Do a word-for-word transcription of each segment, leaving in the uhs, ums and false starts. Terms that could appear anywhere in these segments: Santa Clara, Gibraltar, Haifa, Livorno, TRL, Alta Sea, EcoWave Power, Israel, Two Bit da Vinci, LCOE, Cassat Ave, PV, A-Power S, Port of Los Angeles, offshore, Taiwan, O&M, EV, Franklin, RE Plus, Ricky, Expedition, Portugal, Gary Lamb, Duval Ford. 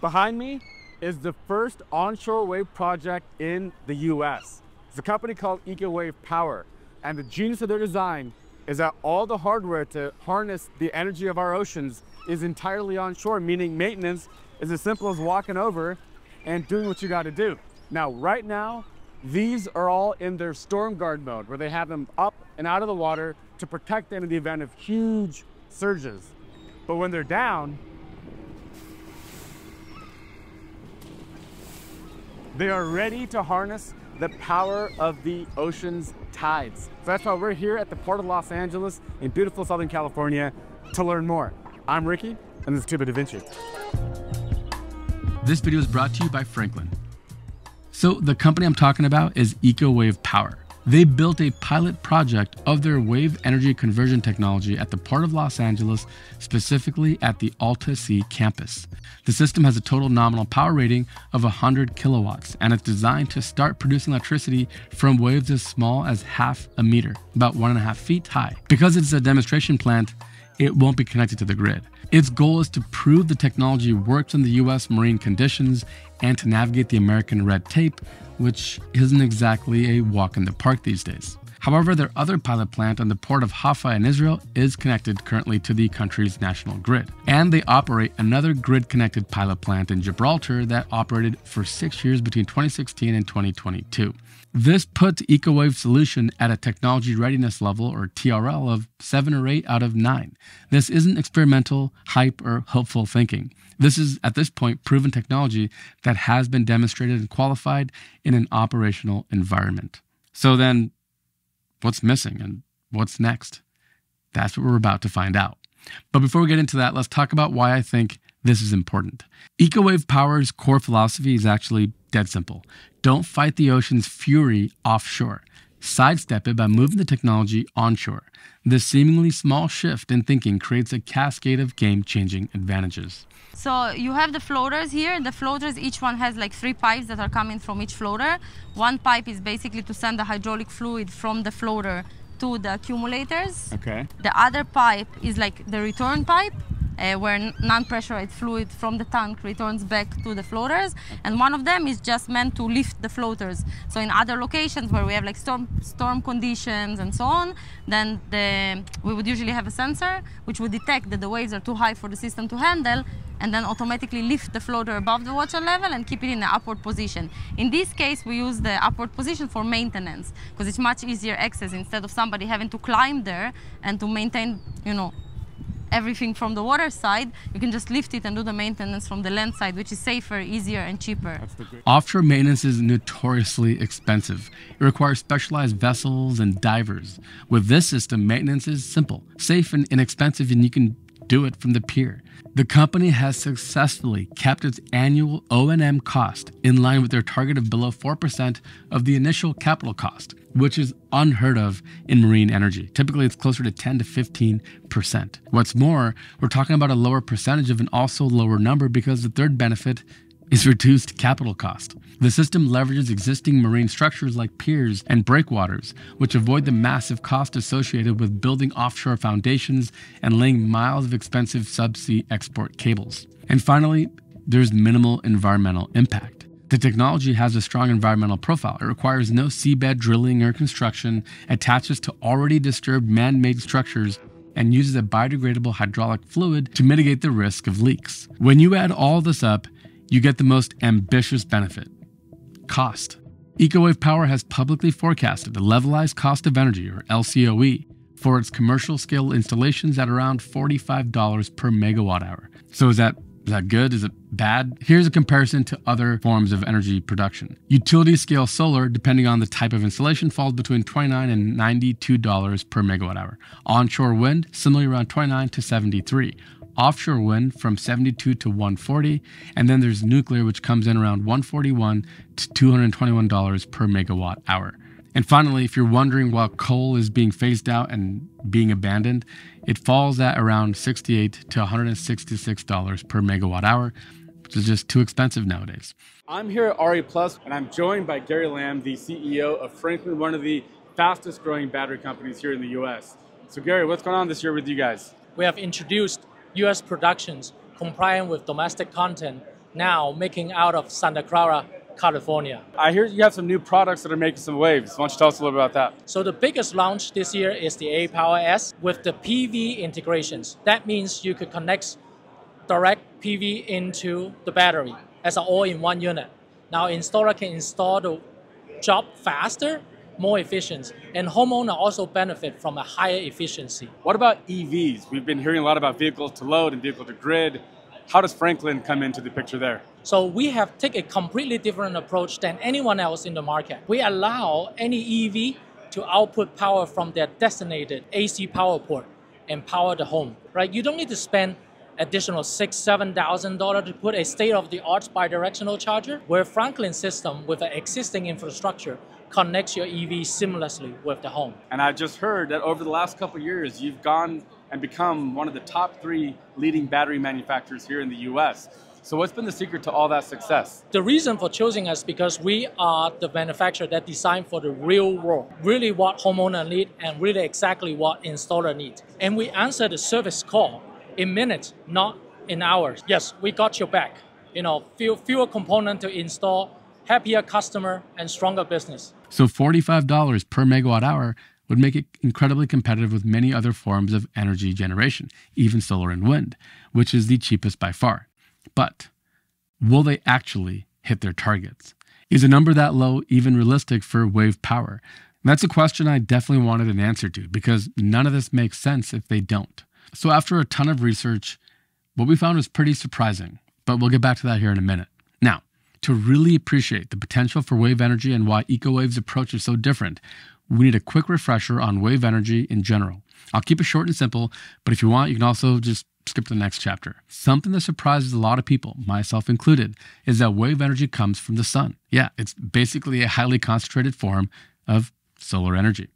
Behind me is the first onshore wave project in the U S. It's a company called EcoWave Power, and the genius of their design is that all the hardware to harness the energy of our oceans is entirely onshore, meaning maintenance is as simple as walking over and doing what you got to do. Now, right now, these are all in their storm guard mode, where they have them up and out of the water to protect them in the event of huge surges. But when they're down, they are ready to harness the power of the ocean's tides. So that's why we're here at the Port of Los Angeles in beautiful Southern California to learn more. I'm Ricky, and this is Two Bit da Vinci. This video is brought to you by Franklin. So the company I'm talking about is EcoWave Power. They built a pilot project of their wave energy conversion technology at the Port of Los Angeles, specifically at the Alta Sea campus. The system has a total nominal power rating of one hundred kilowatts, and it's designed to start producing electricity from waves as small as half a meter, about one and a half feet high. Because it's a demonstration plant, it won't be connected to the grid. Its goal is to prove the technology works in the U S marine conditions and to navigate the American red tape, which isn't exactly a walk in the park these days. However, their other pilot plant on the port of Haifa in Israel is connected currently to the country's national grid. And they operate another grid-connected pilot plant in Gibraltar that operated for six years between twenty sixteen and twenty twenty-two. This puts EcoWave's solution at a technology readiness level, or T R L, of seven or eight out of nine. This isn't experimental, hype, or hopeful thinking. This is, at this point, proven technology that has been demonstrated and qualified in an operational environment. So then, what's missing and what's next? That's what we're about to find out. But before we get into that, let's talk about why I think this is important. EcoWave Power's core philosophy is actually dead simple. Don't fight the ocean's fury offshore. Sidestep it by moving the technology onshore. This seemingly small shift in thinking creates a cascade of game-changing advantages. So you have the floaters here. The floaters, each one has like three pipes that are coming from each floater. One pipe is basically to send the hydraulic fluid from the floater to the accumulators. Okay. The other pipe is like the return pipe, Uh, where non-pressurized fluid from the tank returns back to the floaters. And one of them is just meant to lift the floaters. So in other locations where we have like storm, storm conditions and so on, then the, we would usually have a sensor which would detect that the waves are too high for the system to handle, and then automatically lift the floater above the water level and keep it in the upward position. In this case, we use the upward position for maintenance, because it's much easier access instead of somebody having to climb there and to maintain, you know, everything from the water side. You can just lift it and do the maintenance from the land side, which is safer, easier, and cheaper. Offshore maintenance is notoriously expensive. It requires specialized vessels and divers. With this system, maintenance is simple, safe, and inexpensive, and you can do it from the pier. The company has successfully kept its annual O and M cost in line with their target of below four percent of the initial capital cost, which is unheard of in marine energy. Typically, it's closer to ten to fifteen percent. What's more, we're talking about a lower percentage of an also lower number because the third benefit is reduced capital cost. The system leverages existing marine structures like piers and breakwaters, which avoid the massive cost associated with building offshore foundations and laying miles of expensive subsea export cables. And finally, there's minimal environmental impact. The technology has a strong environmental profile. It requires no seabed drilling or construction, attaches to already disturbed man-made structures, and uses a biodegradable hydraulic fluid to mitigate the risk of leaks. When you add all this up, you get the most ambitious benefit: cost. EcoWave Power has publicly forecasted the levelized cost of energy, or L C O E, for its commercial scale installations at around forty-five dollars per megawatt hour. So is that, is that good? Is it bad? Here's a comparison to other forms of energy production. Utility scale solar, depending on the type of installation, falls between twenty-nine dollars and ninety-two dollars per megawatt hour. Onshore wind, similarly around twenty-nine dollars to seventy-three dollars. Offshore wind from seventy-two to one hundred forty, and then there's nuclear, which comes in around one hundred forty-one to two hundred twenty-one dollars per megawatt hour. And finally, if you're wondering why coal is being phased out and being abandoned, it falls at around sixty-eight to one hundred sixty-six dollars per megawatt hour, which is just too expensive nowadays. I'm here at R E Plus, and I'm joined by Gary Lamb, the C E O of Franklin, one of the fastest growing battery companies here in the U S. So Gary, what's going on this year with you guys? We have introduced U S productions compliant with domestic content now making out of Santa Clara, California. I hear you have some new products that are making some waves. Why don't you tell us a little bit about that? So the biggest launch this year is the A-Power S with the P V integrations. That means you could connect direct P V into the battery as an all-in-one unit. Now installer can install the job faster, more efficient, and homeowner also benefit from a higher efficiency. What about E Vs? We've been hearing a lot about vehicle to load and vehicle to grid. How does Franklin come into the picture there? So we have taken a completely different approach than anyone else in the market. We allow any E V to output power from their designated A C power port and power the home, right? You don't need to spend additional six thousand, seven thousand dollars to put a state-of-the-art bi-directional charger, where Franklin system with an existing infrastructure connects your E V seamlessly with the home. And I just heard that over the last couple of years, you've gone and become one of the top three leading battery manufacturers here in the U S. So what's been the secret to all that success? The reason for choosing us because we are the manufacturer that designed for the real world, really what homeowner need and really exactly what installer needs. And we answer the service call in minutes, not in hours. Yes, we got your back. You know, few, fewer components to install, happier customer, and stronger business. So forty-five dollars per megawatt hour would make it incredibly competitive with many other forms of energy generation, even solar and wind, which is the cheapest by far. But will they actually hit their targets? Is a number that low even realistic for wave power? And that's a question I definitely wanted an answer to, because none of this makes sense if they don't. So after a ton of research, what we found was pretty surprising, but we'll get back to that here in a minute. Now, to really appreciate the potential for wave energy and why EcoWave's approach is so different, we need a quick refresher on wave energy in general. I'll keep it short and simple, but if you want, you can also just skip to the next chapter. Something that surprises a lot of people, myself included, is that wave energy comes from the sun. Yeah, it's basically a highly concentrated form of solar energy.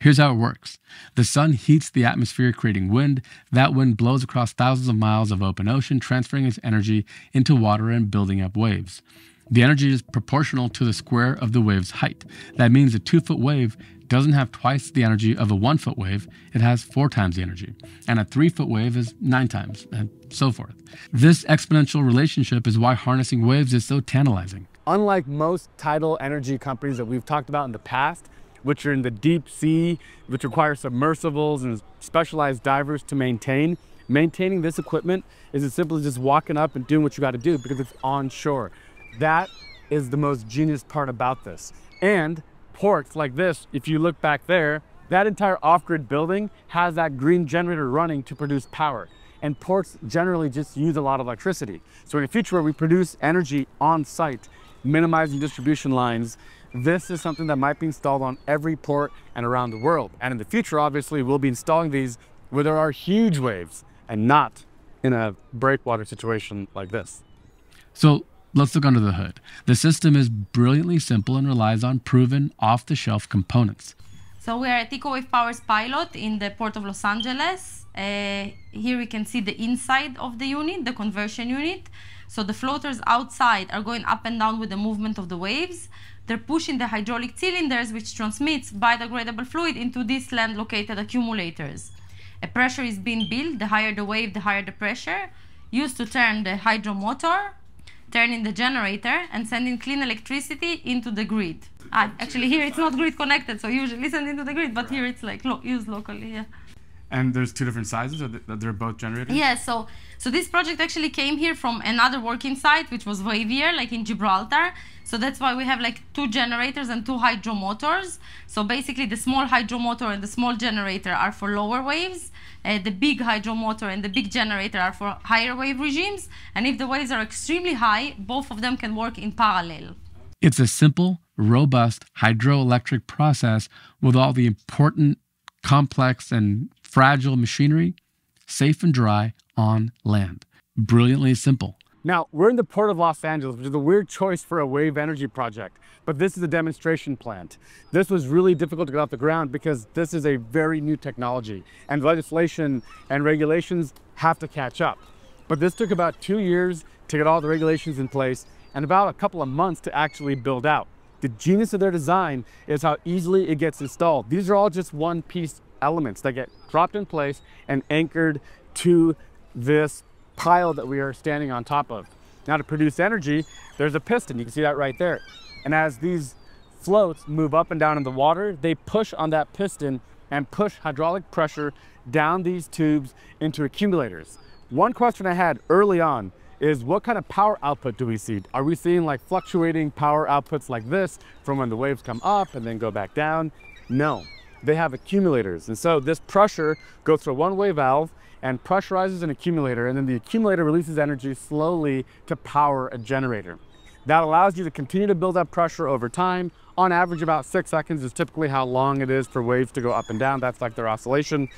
Here's how it works. The sun heats the atmosphere, creating wind. That wind blows across thousands of miles of open ocean, transferring its energy into water and building up waves. The energy is proportional to the square of the wave's height. That means a two-foot wave doesn't have twice the energy of a one-foot wave. It has four times the energy. And a three-foot wave is nine times, and so forth. This exponential relationship is why harnessing waves is so tantalizing. Unlike most tidal energy companies that we've talked about in the past, which are in the deep sea, which require submersibles and specialized divers to maintain, maintaining this equipment isn't simply just walking up and doing what you got to do, because it's onshore. That is the most genius part about this. And ports like this, if you look back there, that entire off-grid building has that green generator running to produce power. And ports generally just use a lot of electricity. So in the future where we produce energy on site, minimizing distribution lines, this is something that might be installed on every port and around the world. And in the future, obviously, we'll be installing these where there are huge waves and not in a breakwater situation like this. So let's look under the hood. The system is brilliantly simple and relies on proven off-the-shelf components. So we're at EcoWave Power's pilot in the Port of Los Angeles. Uh, here we can see the inside of the unit, the conversion unit. So the floaters outside are going up and down with the movement of the waves. They're pushing the hydraulic cylinders, which transmits biodegradable fluid into these land-located accumulators. A pressure is being built. The higher the wave, the higher the pressure, used to turn the hydro motor, turning the generator, and sending clean electricity into the grid. Ah, actually, here it's not grid connected, so usually send into the grid, but here it's like lo used locally. Yeah. And there's two different sizes, or they're both generators? Yeah, so, so this project actually came here from another working site, which was wavier, like in Gibraltar. So that's why we have like two generators and two hydro motors. So basically the small hydro motor and the small generator are for lower waves. Uh, the big hydro motor and the big generator are for higher wave regimes. And if the waves are extremely high, both of them can work in parallel. It's a simple, robust hydroelectric process with all the important, complex, and fragile machinery, safe and dry on land. Brilliantly simple. Now, we're in the Port of Los Angeles, which is a weird choice for a wave energy project, but this is a demonstration plant. This was really difficult to get off the ground because this is a very new technology, and legislation and regulations have to catch up. But this took about two years to get all the regulations in place and about a couple of months to actually build out. The genius of their design is how easily it gets installed. These are all just one-piece elements that get dropped in place and anchored to this pile that we are standing on top of. Now to produce energy, there's a piston. You can see that right there. And as these floats move up and down in the water, they push on that piston and push hydraulic pressure down these tubes into accumulators. One question I had early on is, what kind of power output do we see? Are we seeing like fluctuating power outputs like this from when the waves come up and then go back down? No, they have accumulators. And so this pressure goes through a one-way valve and pressurizes an accumulator, and then the accumulator releases energy slowly to power a generator. That allows you to continue to build up pressure over time. On average, about six seconds is typically how long it is for waves to go up and down. That's like their oscillation.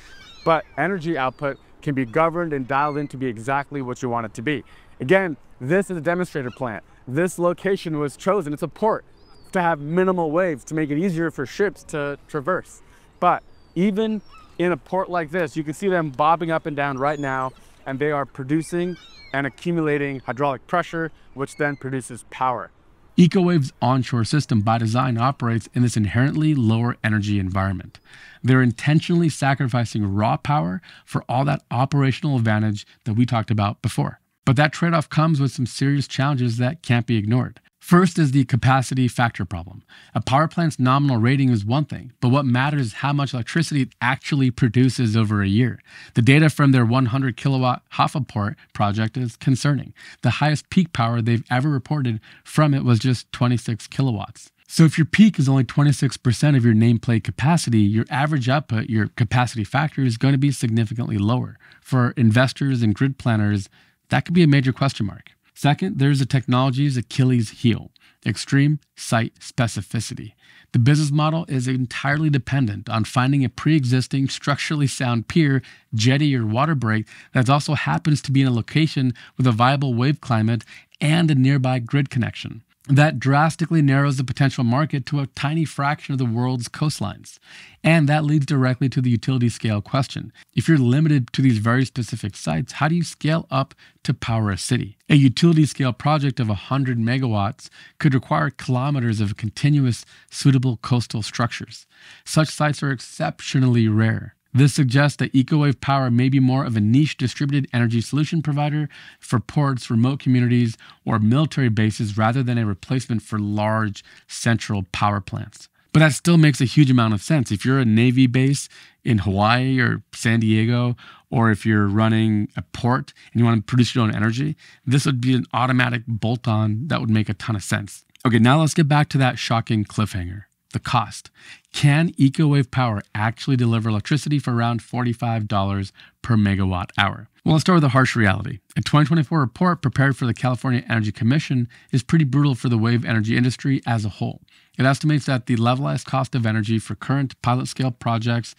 But energy output can be governed and dialed in to be exactly what you want it to be. Again, this is a demonstrator plant. This location was chosen, it's a port, to have minimal waves to make it easier for ships to traverse. But even in a port like this, you can see them bobbing up and down right now, and they are producing and accumulating hydraulic pressure, which then produces power. EcoWave's onshore system by design operates in this inherently lower energy environment. They're intentionally sacrificing raw power for all that operational advantage that we talked about before. But that trade-off comes with some serious challenges that can't be ignored. First is the capacity factor problem. A power plant's nominal rating is one thing, but what matters is how much electricity it actually produces over a year. The data from their one hundred kilowatt Haifa port project is concerning. The highest peak power they've ever reported from it was just twenty-six kilowatts. So if your peak is only twenty-six percent of your nameplate capacity, your average output, your capacity factor, is going to be significantly lower. For investors and grid planners, that could be a major question mark. Second, there's the technology's Achilles heel, extreme site specificity. The business model is entirely dependent on finding a pre-existing structurally sound pier, jetty, or water break that also happens to be in a location with a viable wave climate and a nearby grid connection. That drastically narrows the potential market to a tiny fraction of the world's coastlines. And that leads directly to the utility scale question. If you're limited to these very specific sites, how do you scale up to power a city? A utility scale project of one hundred megawatts could require kilometers of continuous, suitable coastal structures. Such sites are exceptionally rare. This suggests that EcoWave Power may be more of a niche distributed energy solution provider for ports, remote communities, or military bases rather than a replacement for large central power plants. But that still makes a huge amount of sense. If you're a Navy base in Hawaii or San Diego, or if you're running a port and you want to produce your own energy, this would be an automatic bolt-on that would make a ton of sense. Okay, now let's get back to that shocking cliffhanger. The cost. Can EcoWave Power actually deliver electricity for around forty-five dollars per megawatt hour? Well, let's start with a harsh reality. A twenty twenty-four report prepared for the California Energy Commission is pretty brutal for the wave energy industry as a whole. It estimates that the levelized cost of energy for current pilot scale projects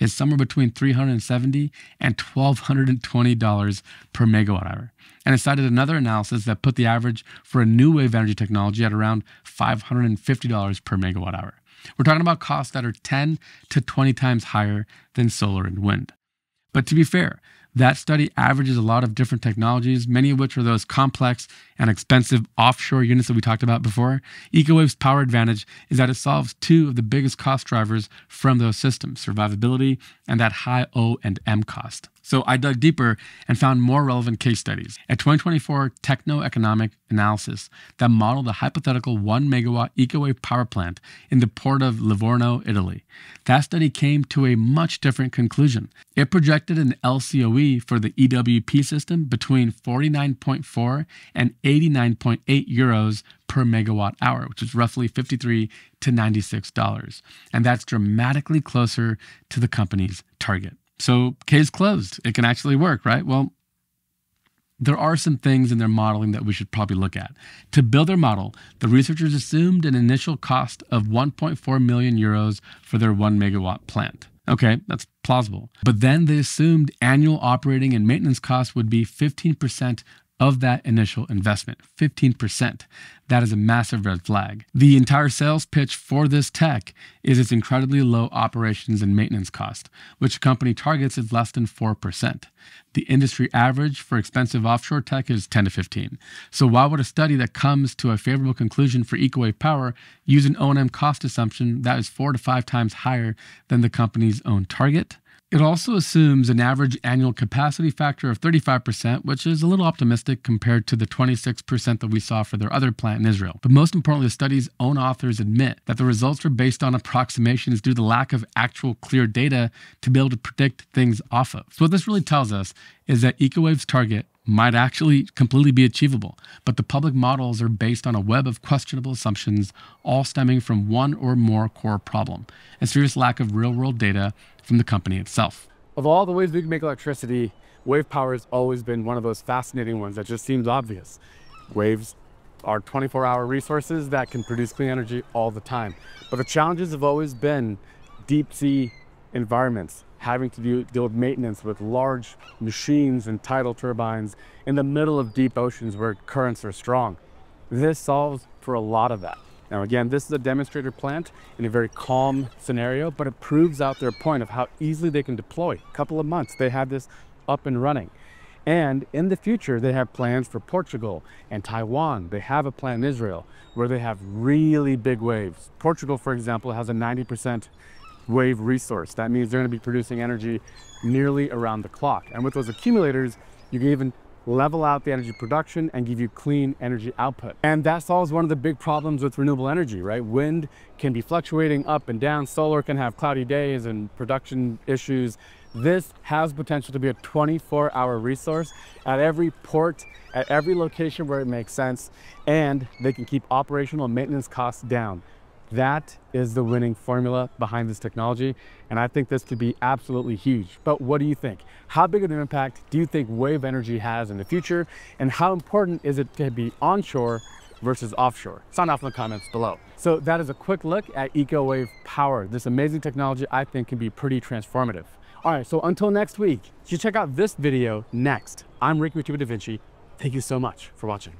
is somewhere between three hundred seventy dollars and one thousand two hundred twenty dollars per megawatt hour. And it cited another analysis that put the average for a new wave energy technology at around five hundred fifty dollars per megawatt hour. We're talking about costs that are ten to twenty times higher than solar and wind. But to be fair, that study averages a lot of different technologies, many of which are those complex and expensive offshore units that we talked about before. EcoWave's power advantage is that it solves two of the biggest cost drivers from those systems, survivability and that high O and M cost. So I dug deeper and found more relevant case studies. A twenty twenty-four techno-economic analysis that modeled a hypothetical one megawatt EcoWave power plant in the port of Livorno, Italy. That study came to a much different conclusion. It projected an L C O E for the E W P system between forty-nine point four and eighty-nine point eight euros per megawatt hour, which is roughly fifty-three to ninety-six dollars. And that's dramatically closer to the company's target. So case closed. It can actually work, right? Well, there are some things in their modeling that we should probably look at. To build their model, the researchers assumed an initial cost of one point four million euros for their one megawatt plant. Okay, that's plausible. But then they assumed annual operating and maintenance costs would be fifteen percent of that initial investment, fifteen percent. That is a massive red flag. The entire sales pitch for this tech is its incredibly low operations and maintenance cost, which a company targets is less than four percent. The industry average for expensive offshore tech is ten to fifteen. So why would a study that comes to a favorable conclusion for EcoWave Power use an O and M cost assumption that is four to five times higher than the company's own target? It also assumes an average annual capacity factor of thirty-five percent, which is a little optimistic compared to the twenty-six percent that we saw for their other plant in Israel. But most importantly, the study's own authors admit that the results are based on approximations due to the lack of actual clear data to be able to predict things off of. So what this really tells us is that EcoWave's target might actually completely be achievable, but the public models are based on a web of questionable assumptions, all stemming from one or more core problem, and serious lack of real-world data from the company itself. Of all the ways we can make electricity, wave power has always been one of those fascinating ones that just seems obvious. Waves are twenty-four hour resources that can produce clean energy all the time. But the challenges have always been deep-sea environments, having to do, deal with maintenance with large machines and tidal turbines in the middle of deep oceans where currents are strong. This solves for a lot of that. Now again, this is a demonstrator plant in a very calm scenario, but it proves out their point of how easily they can deploy. A couple of months, they had this up and running. And in the future, they have plans for Portugal and Taiwan. They have a plan in Israel where they have really big waves. Portugal, for example, has a ninety percent wave resource. That means they're going to be producing energy nearly around the clock. And with those accumulators, you can even level out the energy production and give you clean energy output. And that solves one of the big problems with renewable energy, right? Wind can be fluctuating up and down. Solar can have cloudy days and production issues. This has potential to be a twenty-four hour resource at every port, at every location where it makes sense, and they can keep operational maintenance costs down. That is the winning formula behind this technology, and I think this could be absolutely huge. But what do you think? How big of an impact do you think wave energy has in the future, and how important is it to be onshore versus offshore? Sound off in the comments below. So that is a quick look at EcoWave Power. This amazing technology I think can be pretty transformative. All right, so until next week, you should check out this video next. I'm Ricky with Two Bit da Vinci. Thank you so much for watching.